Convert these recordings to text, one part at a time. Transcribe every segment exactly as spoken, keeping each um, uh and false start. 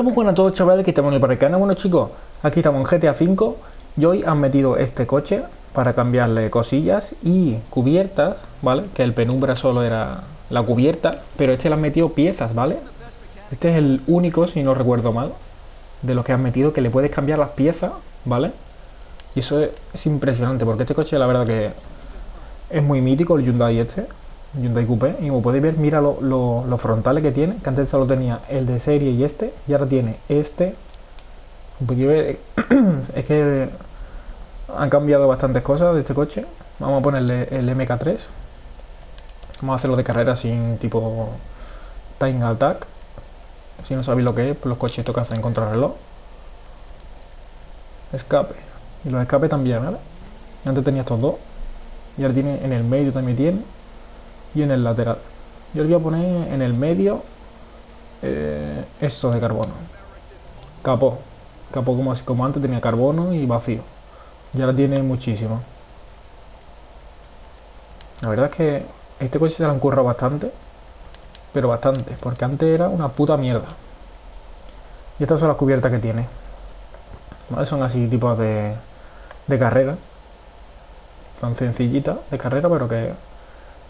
Hola, muy buenas a todos, chavales, aquí estamos en el Paracana. Bueno, chicos, aquí estamos en G T A cinco y hoy han metido este coche para cambiarle cosillas y cubiertas, ¿vale? Que el Penumbra solo era la cubierta, pero este le han metido piezas, ¿vale? Este es el único, si no recuerdo mal, de los que han metido que le puedes cambiar las piezas, ¿vale? Y eso es impresionante, porque este coche la verdad que es muy mítico, el Hyundai este, Hyundai Coupé. Y como podéis ver, mira lo, lo, los frontales que tiene, que antes solo tenía el de serie y este, y ahora tiene este. Es que han cambiado bastantes cosas de este coche. Vamos a ponerle el M K tres. Vamos a hacerlo de carrera sin tipo Time Attack. Si no sabéis lo que es, pues los coches tocan en contrarreloj. Escape. Y los escapes también, ¿vale? Antes tenía estos dos. Y ahora tiene en el medio también tiene. Y en el lateral. Yo le voy a poner en el medio eh, estos de carbono. Capó. Capó como, como antes tenía carbono y vacío. Y ahora tiene muchísimo. La verdad es que este coche se lo han currado bastante. Pero bastante. Porque antes era una puta mierda. Y estas son las cubiertas que tiene. ¿Vale? Son así tipos de, de carrera. Tan sencillitas de carrera, pero que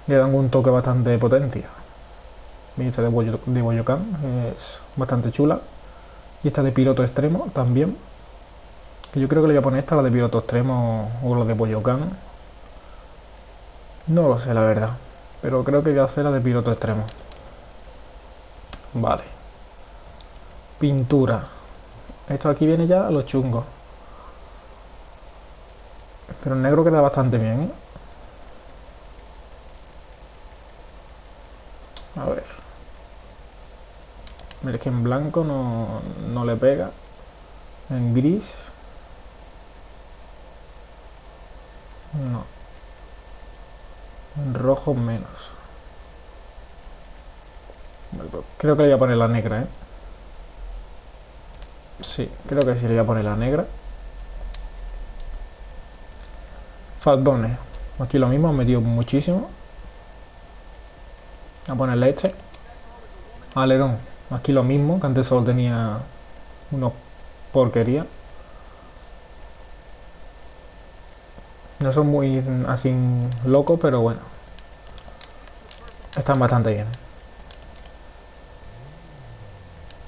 le dan un toque bastante potente. Esta de Bollokan es bastante chula. Y esta de piloto extremo también. Yo creo que le voy a poner esta, la de piloto extremo o la de Bollokan. No lo sé, la verdad. Pero creo que voy a hacer la de piloto extremo. Vale. Pintura. Esto aquí viene ya a los chungos. Pero el negro queda bastante bien, ¿eh? A ver. Mira, es que en blanco no, no le pega. En gris. No. En rojo menos. Creo que le voy a poner la negra, ¿eh? Sí, creo que sí le voy a poner la negra. Faldones. Aquí lo mismo, han metido muchísimo. A ponerle este alerón, aquí lo mismo, que antes solo tenía unos porquerías. No son muy así locos, pero bueno, están bastante bien.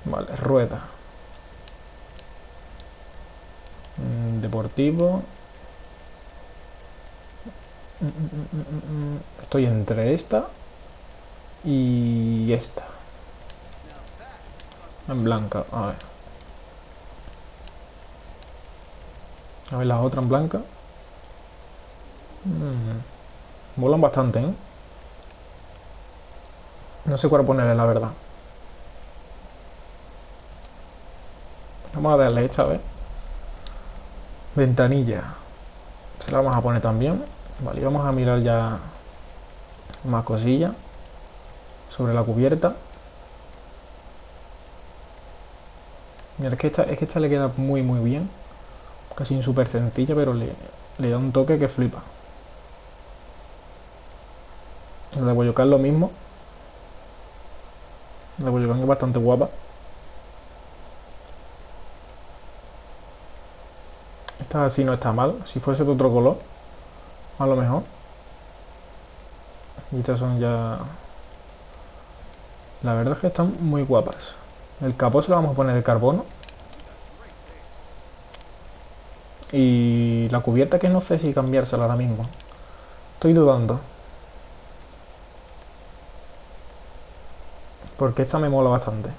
Vale, rueda deportivo. Estoy entre esta y esta. En blanca, a ver. A ver la otra en blanca. Mm. Volan bastante, ¿eh? No sé cuál ponerle, la verdad. Vamos a darle esta, a ver. Ventanilla. Se la vamos a poner también. Vale, y vamos a mirar ya más cosillas sobre la cubierta. Mira, es que esta, es que esta le queda muy muy bien. Casi súper sencilla, pero le, le da un toque que flipa. La de Bollokan lo mismo. La de Bollokan es bastante guapa. Esta así no está mal. Si fuese de otro color, a lo mejor. Y estas son ya... La verdad es que están muy guapas. El capó se lo vamos a poner de carbono. Y la cubierta, que no sé si cambiársela ahora mismo. Estoy dudando. Porque esta me mola bastante.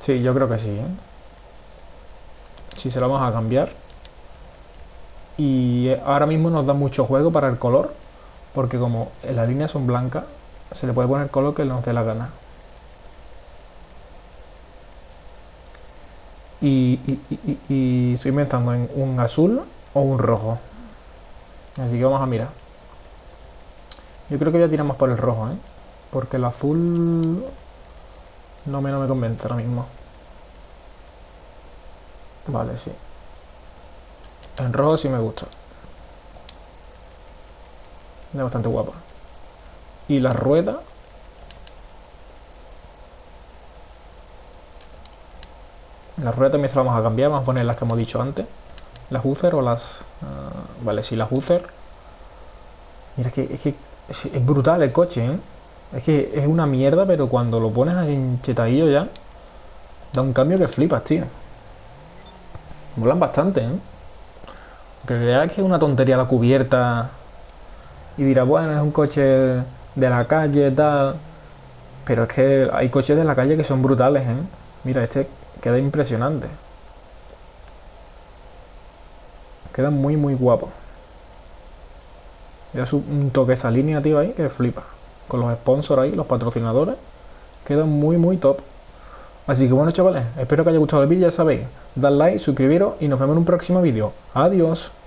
Sí, yo creo que sí, ¿eh? Sí, se la vamos a cambiar. Y ahora mismo nos da mucho juego para el color. Porque como las líneas son blancas, se le puede poner color que nos dé la gana. Y, y, y, y estoy pensando en un azul o un rojo. Así que vamos a mirar. Yo creo que voy a tirar más por el rojo, ¿eh? Porque el azul no me, no me convence ahora mismo. Vale, sí. El rojo sí me gusta. Es bastante guapa. Y la rueda La rueda también se la vamos a cambiar, vamos a poner las que hemos dicho antes. Las Uzer o las... Uh, vale, sí, las Uzer. Mira, es que, es que es brutal el coche, ¿eh? Es que es una mierda, pero cuando lo pones enchetadillo ya, da un cambio que flipas, tío. Volan bastante, ¿eh? Que veáis que es una tontería la cubierta. Y dirá, bueno, es un coche de la calle, tal. Pero es que hay coches de la calle que son brutales, ¿eh? Mira, este queda impresionante. Queda muy, muy guapo. Ya un toque esa línea, tío, ahí, que flipa. Con los sponsors ahí, los patrocinadores. Queda muy, muy top. Así que bueno, chavales, espero que haya gustado el vídeo, ya sabéis. Dad like, suscribiros y nos vemos en un próximo vídeo. Adiós.